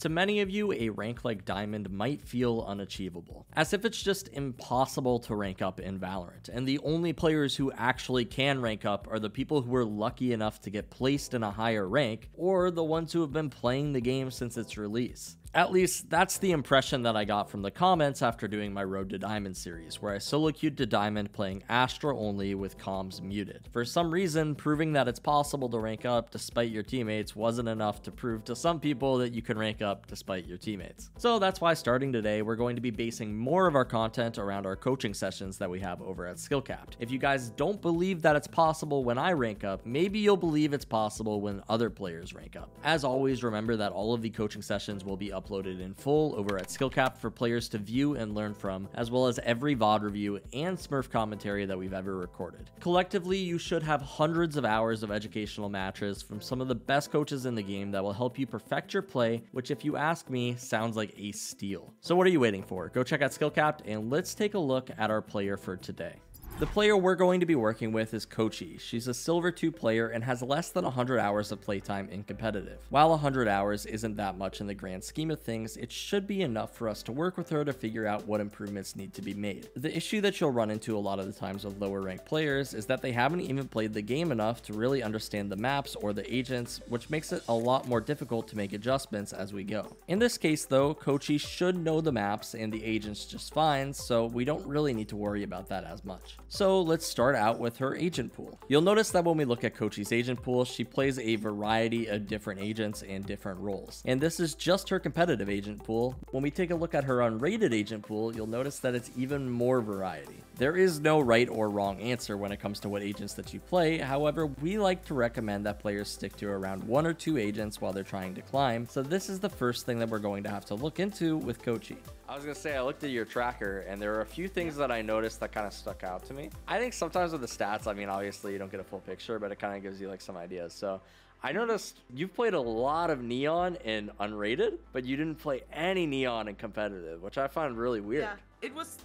To many of you, a rank like Diamond might feel unachievable, as if it's just impossible to rank up in Valorant, and the only players who actually can rank up are the people who are lucky enough to get placed in a higher rank, or the ones who have been playing the game since its release. At least, that's the impression that I got from the comments after doing my Road to Diamond series, where I solo queued to Diamond playing Astra only with comms muted. For some reason, proving that it's possible to rank up despite your teammates wasn't enough to prove to some people that you can rank up despite your teammates. So that's why starting today, we're going to be basing more of our content around our coaching sessions that we have over at Skillcapped. If you guys don't believe that it's possible when I rank up, maybe you'll believe it's possible when other players rank up. As always, remember that all of the coaching sessions will be uploaded in full over at Skillcapped for players to view and learn from, as well as every VOD review and Smurf commentary that we've ever recorded. Collectively, you should have hundreds of hours of educational matches from some of the best coaches in the game that will help you perfect your play, which if you ask me, sounds like a steal. So what are you waiting for? Go check out Skillcapped and let's take a look at our player for today. The player we're going to be working with is Kochi. She's a Silver 2 player and has less than 100 hours of playtime in competitive. While 100 hours isn't that much in the grand scheme of things, it should be enough for us to work with her to figure out what improvements need to be made. The issue that you'll run into a lot of the times with lower ranked players is that they haven't even played the game enough to really understand the maps or the agents, which makes it a lot more difficult to make adjustments as we go. In this case though, Kochi should know the maps and the agents just fine, so we don't really need to worry about that as much. So let's start out with her agent pool. You'll notice that when we look at Kochi's agent pool, she plays a variety of different agents and different roles. And this is just her competitive agent pool. When we take a look at her unrated agent pool, you'll notice that it's even more variety. There is no right or wrong answer when it comes to what agents that you play. However, we like to recommend that players stick to around 1 or 2 agents while they're trying to climb. So this is the first thing that we're going to have to look into with Kochi. I was gonna say, I looked at your tracker and there are a few things that I noticed that kind of stuck out to me. I think sometimes with the stats, I mean, obviously you don't get a full picture, but it kind of gives you like some ideas. So I noticed you've played a lot of Neon in unrated, but you didn't play any Neon in competitive, which I find really weird. Yeah. It was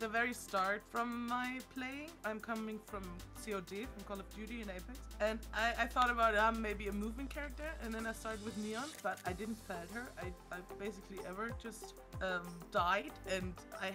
the very start from my playing. I'm coming from COD, from Call of Duty and Apex. And I thought about I'm maybe a movement character, and then I started with Neon, but I didn't fed her. I basically ever just died, and I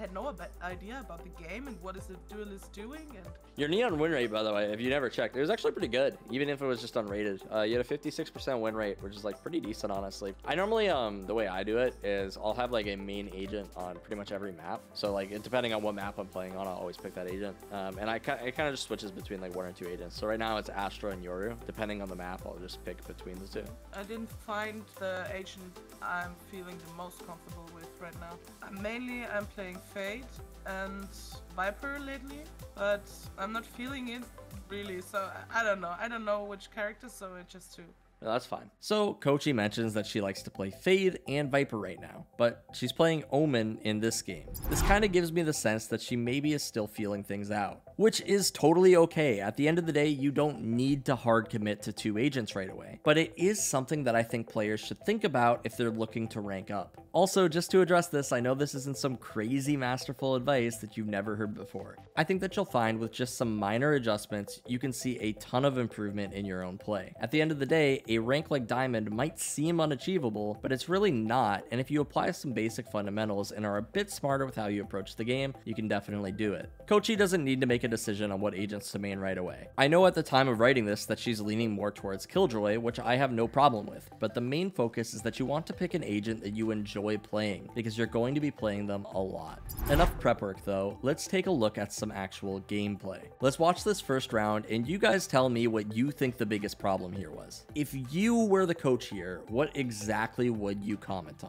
had no idea about the game and what is the duelist doing. And your Neon win rate, by the way, if you never checked, it was actually pretty good, even if it was just unrated. You had a 56% win rate, which is like pretty decent, honestly. I normally, the way I do it is I'll have like a main agent on pretty much every map, so like depending on what map I'm playing on, I'll always pick that agent, and it kind of just switches between like 1 or 2 agents. So right now it's Astra and Yoru. Depending on the map, I'll just pick between the two. I didn't find the agent I'm feeling the most comfortable with right now. Mainly I'm playing Fade and Viper lately, but I'm not feeling it really, so I don't know which character, so it's just two. No, that's fine. So Kochi mentions that she likes to play Fade and Viper right now, but she's playing Omen in this game. This kind of gives me the sense that she maybe is still feeling things out, which is totally okay. At the end of the day, you don't need to hard commit to 2 agents right away, but it is something that I think players should think about if they're looking to rank up. Also, just to address this, I know this isn't some crazy masterful advice that you've never heard before. I think that you'll find with just some minor adjustments, you can see a ton of improvement in your own play. At the end of the day, a rank like Diamond might seem unachievable, but it's really not, and if you apply some basic fundamentals and are a bit smarter with how you approach the game, you can definitely do it. Kochi doesn't need to make a decision on what agents to main right away. I know at the time of writing this that she's leaning more towards Killjoy, which I have no problem with, but the main focus is that you want to pick an agent that you enjoy playing, because you're going to be playing them a lot. Enough prep work though, let's take a look at some actual gameplay. Let's watch this first round, and you guys tell me what you think the biggest problem here was. If you were the coach here, what exactly would you comment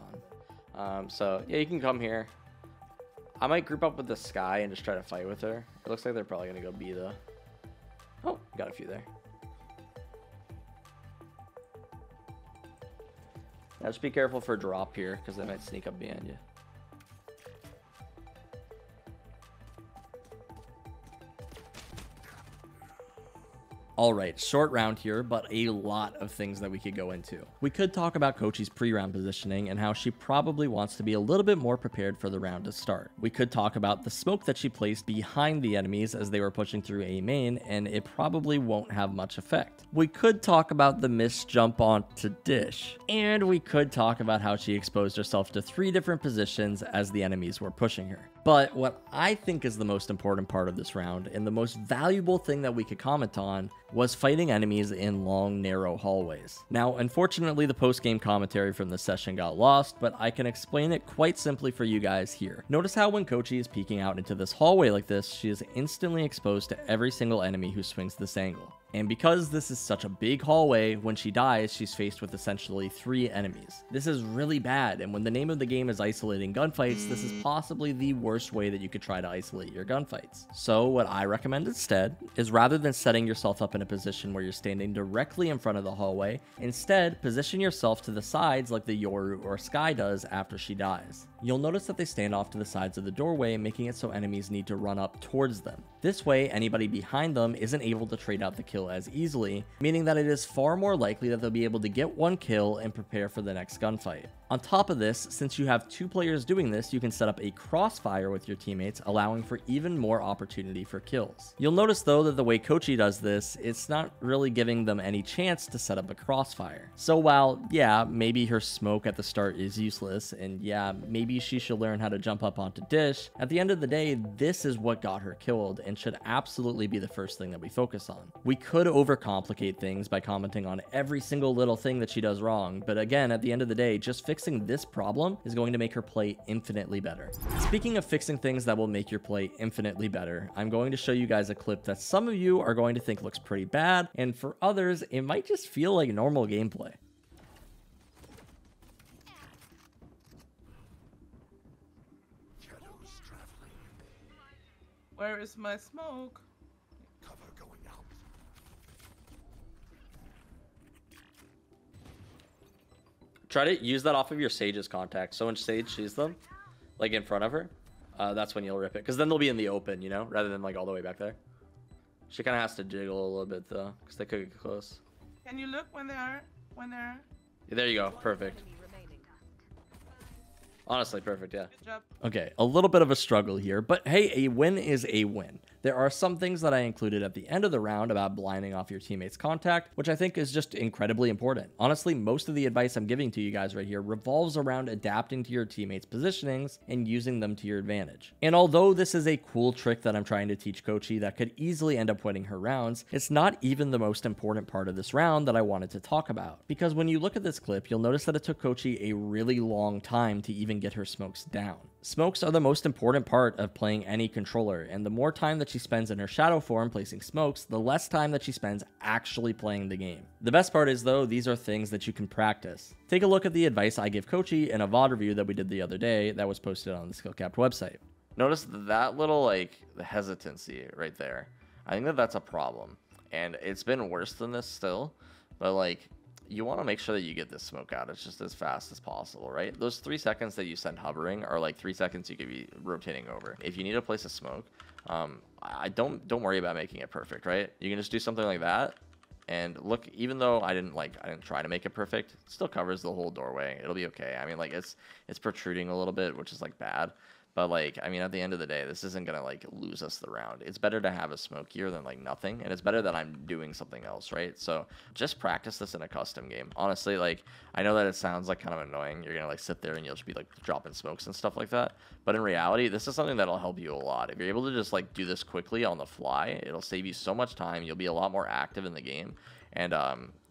on? So yeah, you can come here. I might group up with the Sky and just try to fight with her. It looks like they're probably gonna go B though. Oh, got a few there. Now just be careful for a drop here, because they might sneak up behind you. Alright, short round here, but a lot of things that we could go into. We could talk about Kochi's pre-round positioning and how she probably wants to be a little bit more prepared for the round to start. We could talk about the smoke that she placed behind the enemies as they were pushing through A main, and it probably won't have much effect. We could talk about the missed jump onto dish, and we could talk about how she exposed herself to 3 different positions as the enemies were pushing her. But what I think is the most important part of this round, and the most valuable thing that we could comment on, was fighting enemies in long, narrow hallways. Now, unfortunately, the post-game commentary from this session got lost, but I can explain it quite simply for you guys here. Notice how when Kochi is peeking out into this hallway like this, she is instantly exposed to every single enemy who swings this angle. And because this is such a big hallway, when she dies, she's faced with essentially 3 enemies. This is really bad, and when the name of the game is isolating gunfights, this is possibly the worst way that you could try to isolate your gunfights. So what I recommend instead is, rather than setting yourself up in a position where you're standing directly in front of the hallway, instead position yourself to the sides like the Yoru or Sky does after she dies. You'll notice that they stand off to the sides of the doorway, making it so enemies need to run up towards them. This way, anybody behind them isn't able to trade out the kill as easily, meaning that it is far more likely that they'll be able to get 1 kill and prepare for the next gunfight. On top of this, since you have 2 players doing this, you can set up a crossfire with your teammates, allowing for even more opportunity for kills. You'll notice though that the way Kochi does this, it's not really giving them any chance to set up a crossfire. So while, yeah, maybe her smoke at the start is useless, and yeah, maybe she should learn how to jump up onto dish, at the end of the day, this is what got her killed and should absolutely be the first thing that we focus on. We could overcomplicate things by commenting on every single little thing that she does wrong, but again, at the end of the day, just fixing this problem is going to make her play infinitely better. Speaking of fixing things that will make your play infinitely better, I'm going to show you guys a clip that some of you are going to think looks pretty bad, and for others, it might just feel like normal gameplay. Where is my smoke? Try to use that off of your Sage's contact. So when Sage sees them, like in front of her, that's when you'll rip it. Because then they'll be in the open, you know, rather than like all the way back there. She kind of has to jiggle a little bit though, because they could get close. Can you look when they are? Yeah, there you go. Perfect. Honestly, perfect, yeah. Good job. Okay, a little bit of a struggle here, but hey, a win is a win. There are some things that I included at the end of the round about blinding off your teammates' contact, which I think is just incredibly important. Honestly, most of the advice I'm giving to you guys right here revolves around adapting to your teammates' positionings and using them to your advantage. And although this is a cool trick that I'm trying to teach Kochi that could easily end up winning her rounds, it's not even the most important part of this round that I wanted to talk about. Because when you look at this clip, you'll notice that it took Kochi a really long time to even get her smokes down. Smokes are the most important part of playing any controller, and the more time that she spends in her shadow form placing smokes, the less time that she spends actually playing the game. The best part is though, these are things that you can practice. Take a look at the advice I give Kochi in a VOD review that we did the other day that was posted on the Skillcapped website. Notice that little like hesitancy right there. I think that that's a problem, and it's been worse than this still, but like, you want to make sure that you get this smoke out. It's just as fast as possible, right? Those 3 seconds that you send hovering are like 3 seconds you could be rotating over. If you need to place a smoke, don't worry about making it perfect, right? You can just do something like that. And look, even though I didn't try to make it perfect, it still covers the whole doorway. It'll be okay. I mean, like it's protruding a little bit, which is like bad. But like, I mean, at the end of the day, this isn't going to like lose us the round. It's better to have a smoke here than like nothing. And it's better that I'm doing something else, right? So just practice this in a custom game. Honestly, like I know that it sounds like kind of annoying. You're going to like sit there and you'll just be like dropping smokes and stuff like that. But in reality, this is something that'll help you a lot. If you're able to just like do this quickly on the fly, it'll save you so much time. You'll be a lot more active in the game. And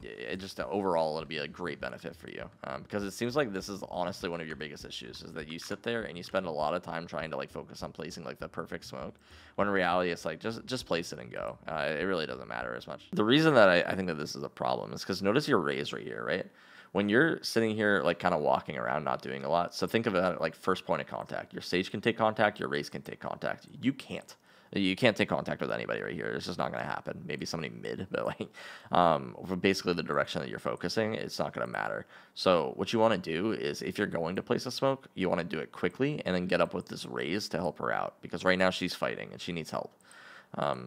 it just overall, it'll be a great benefit for you because it seems like this is honestly one of your biggest issues is that you sit there and you spend a lot of time trying to like focus on placing like the perfect smoke when in reality, it's like, just place it and go. It really doesn't matter as much. The reason that I think that this is a problem is because notice your Raze right here, right? When you're sitting here, like kind of walking around, not doing a lot. So think of it like first point of contact. Your Sage can take contact, your Raze can take contact. You can't. You can't take contact with anybody right here. It's just not going to happen. Maybe somebody mid, but like from basically the direction that you're focusing, it's not going to matter. So what you want to do is if you're going to place a smoke, you want to do it quickly and then get up with this Raze to help her out because right now she's fighting and she needs help.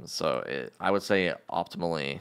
So I would say optimally,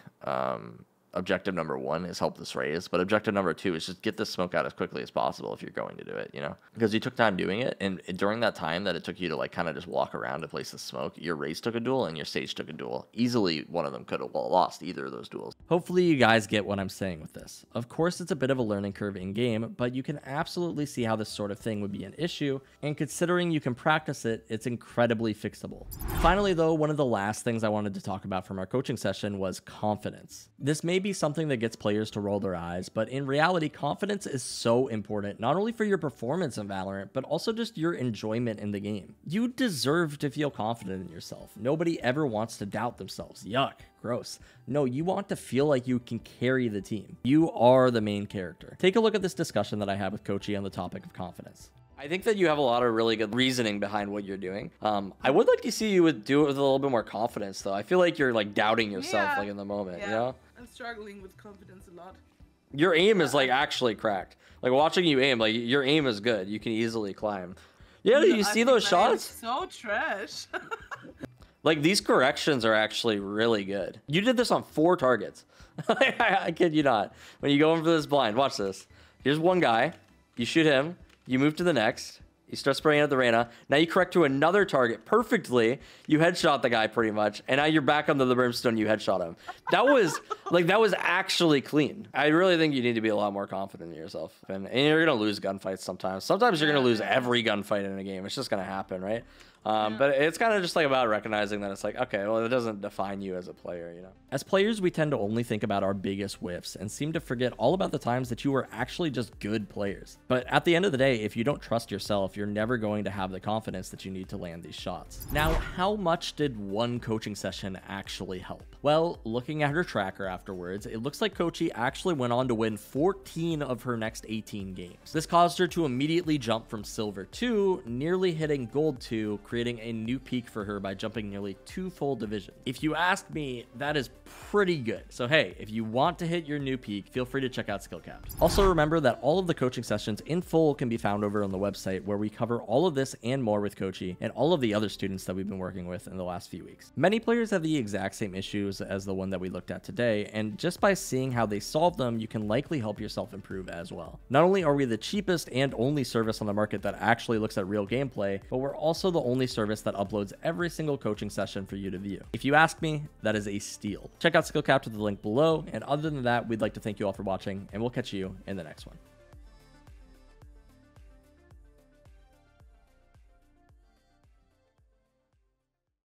objective number one is help this raise, but objective number two is just get this smoke out as quickly as possible if you're going to do it, you know, because you took time doing it. And during that time that it took you to like kind of just walk around to place the smoke, your Raze took a duel and your Sage took a duel. Easily one of them could have lost either of those duels. Hopefully you guys get what I'm saying with this. Of course, it's a bit of a learning curve in game, but you can absolutely see how this sort of thing would be an issue. And considering you can practice it, it's incredibly fixable. Finally, though, one of the last things I wanted to talk about from our coaching session was confidence. This may be something that gets players to roll their eyes, but in reality, confidence is so important, not only for your performance in Valorant, but also just your enjoyment in the game. You deserve to feel confident in yourself. Nobody ever wants to doubt themselves. Yuck. Gross. No, you want to feel like you can carry the team. You are the main character. Take a look at this discussion that I had with Kochi on the topic of confidence. I think that you have a lot of really good reasoning behind what you're doing. I would like to see you would do it with a little bit more confidence, though. I feel like you're like doubting yourself like in the moment, you know? I'm struggling with confidence a lot. Your aim is like actually cracked. Like watching you aim, like your aim is good. You can easily climb. Yeah, no, you see those shots? So trash. Like these corrections are actually really good. You did this on 4 targets. I kid you not. When you go in for this blind, watch this. Here's one guy. You shoot him. You move to the next. You start spraying at the Reyna. Now you correct to another target perfectly. You headshot the guy pretty much. And now you're back onto the Brimstone. You headshot him. That was like, that was actually clean. I really think you need to be a lot more confident in yourself. And you're going to lose gunfights sometimes. Sometimes you're going to lose every gunfight in a game. It's just going to happen, right? But it's kind of just like about recognizing that it's like, okay, well, it doesn't define you as a player, you know? As players, we tend to only think about our biggest whiffs and seem to forget all about the times that you were actually just good players. But at the end of the day, if you don't trust yourself, you're never going to have the confidence that you need to land these shots. Now, how much did one coaching session actually help? Well, looking at her tracker afterwards, it looks like Kochi actually went on to win 14 of her next 18 games. This caused her to immediately jump from silver 2, nearly hitting gold 2, creating a new peak for her by jumping nearly 2 full divisions. If you ask me, that is pretty good. So hey, if you want to hit your new peak, feel free to check out Skillcapped. Also remember that all of the coaching sessions in full can be found over on the website, where we cover all of this and more with Kochi and all of the other students that we've been working with in the last few weeks. Many players have the exact same issues as the one that we looked at today, and just by seeing how they solve them, you can likely help yourself improve as well. Not only are we the cheapest and only service on the market that actually looks at real gameplay, but we're also the only service that uploads every single coaching session for you to view. If you ask me, that is a steal. Check out Skillcapped with the link below, and other than that, we'd like to thank you all for watching, and we'll catch you in the next one.